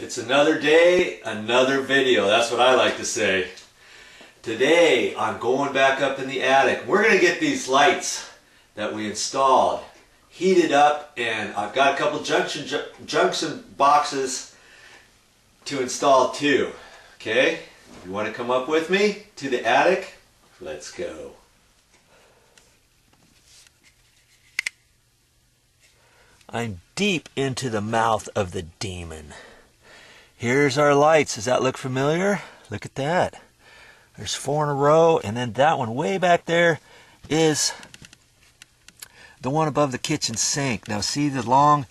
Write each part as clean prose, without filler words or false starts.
It's another day, another video. That's what I like to say. Today, I'm going back up in the attic. We're going to get these lights that we installed heated up, and I've got a couple junction boxes to install too. Okay? You want to come up with me to the attic? Let's go. I'm deep into the mouth of the demon. Here's our lights. Does that look familiar? Look at that. There's four in a row, and then that one way back there is the one above the kitchen sink. Now see the long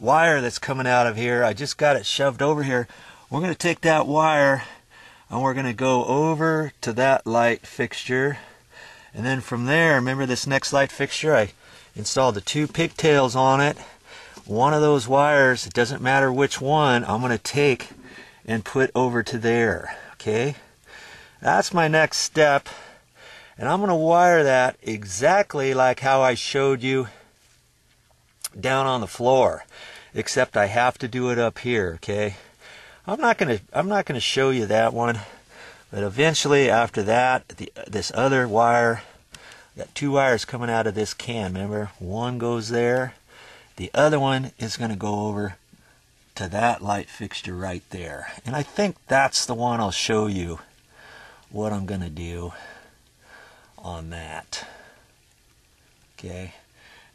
wire that's coming out of here? I just got it shoved over here. We're going to take that wire and we're going to go over to that light fixture, and then from there, remember this next light fixture, I installed the two pigtails on it. One of those wires, it doesn't matter which one, I'm going to take and put over to there. Okay, that's my next step, and I'm going to wire that exactly like how I showed you down on the floor, except I have to do it up here. Okay, I'm not going to show you that one, but eventually after that, this other wire, got two wires coming out of this can. Remember, one goes there, the other one is going to go over to that light fixture right there, and I think that's the one. I'll show you what I'm going to do on that. Okay,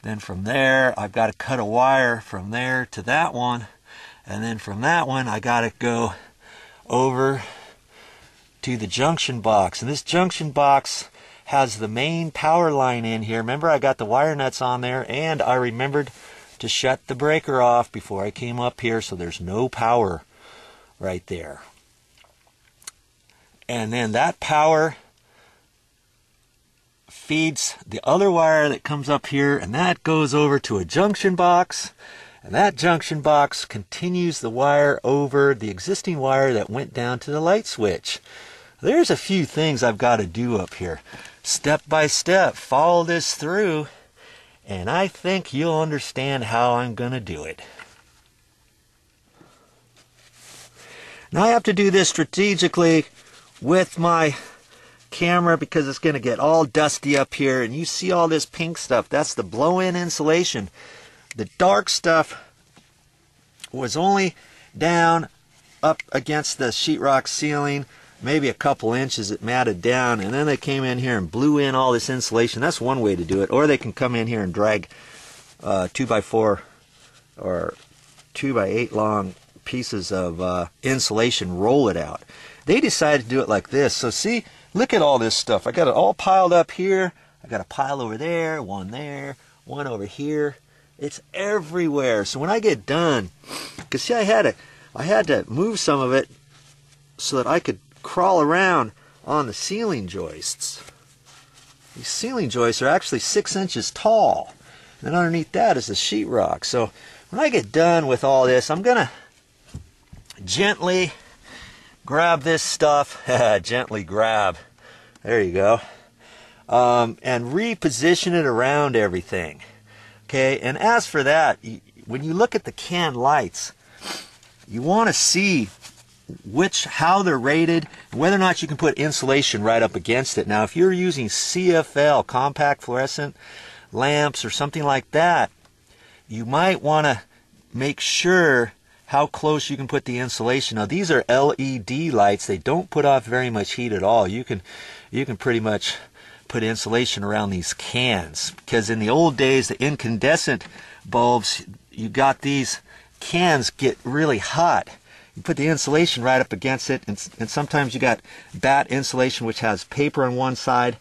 then from there, I've got to cut a wire from there to that one, and then from that one, I got to go over to the junction box, and this junction box has the main power line in here. Remember, I got the wire nuts on there, and I remembered to shut the breaker off before I came up here, so there's no power right there. And then that power feeds the other wire that comes up here, and that goes over to a junction box, and that junction box continues the wire over the existing wire that went down to the light switch. There's a few things I've got to do up here. Step by step, follow this through, and I think you'll understand how I'm going to do it. Now I have to do this strategically with my camera because it's going to get all dusty up here, and you see all this pink stuff. That's the blow-in insulation. The dark stuff was only down up against the sheetrock ceiling. Maybe a couple inches it matted down, and then they came in here and blew in all this insulation. That's one way to do it, or they can come in here and drag 2x4 or 2x8 long pieces of insulation, roll it out. They decided to do it like this. So see, look at all this stuff. I got it all piled up here. I got a pile over there, one over here. It's everywhere. So when I get done, because see, I had to move some of it so that I could crawl around on the ceiling joists. These ceiling joists are actually 6 inches tall, and underneath that is the sheetrock. So when I get done with all this, I'm gonna gently grab this stuff, gently grab, there you go, and reposition it around everything. Okay, and as for that, when you look at the can lights, you want to see how they're rated, and whether or not you can put insulation right up against it. Now if you're using CFL, compact fluorescent lamps, or something like that, you might want to make sure how close you can put the insulation. Now these are LED lights. They don't put off very much heat at all. You can pretty much put insulation around these cans, because in the old days, the incandescent bulbs, you got these cans get really hot. You put the insulation right up against it, and sometimes you got bat insulation, which has paper on one side,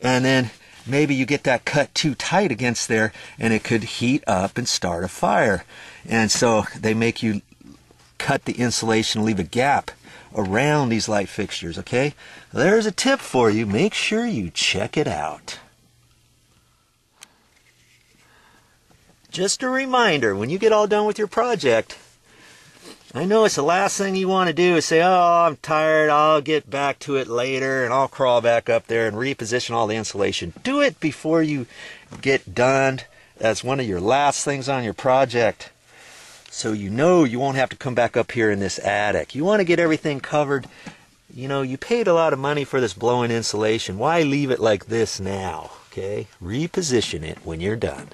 and then maybe you get that cut too tight against there, and it could heat up and start a fire. And so they make you cut the insulation, leave a gap around these light fixtures. Okay, there's a tip for you. Make sure you check it out. Just a reminder, when you get all done with your project, I know it's the last thing you want to do is say, oh, I'm tired, I'll get back to it later, and I'll crawl back up there and reposition all the insulation. Do it before you get done. That's one of your last things on your project. so you know you won't have to come back up here in this attic. You want to get everything covered. You know, you paid a lot of money for this blow-in insulation. Why leave it like this now? Okay, reposition it when you're done.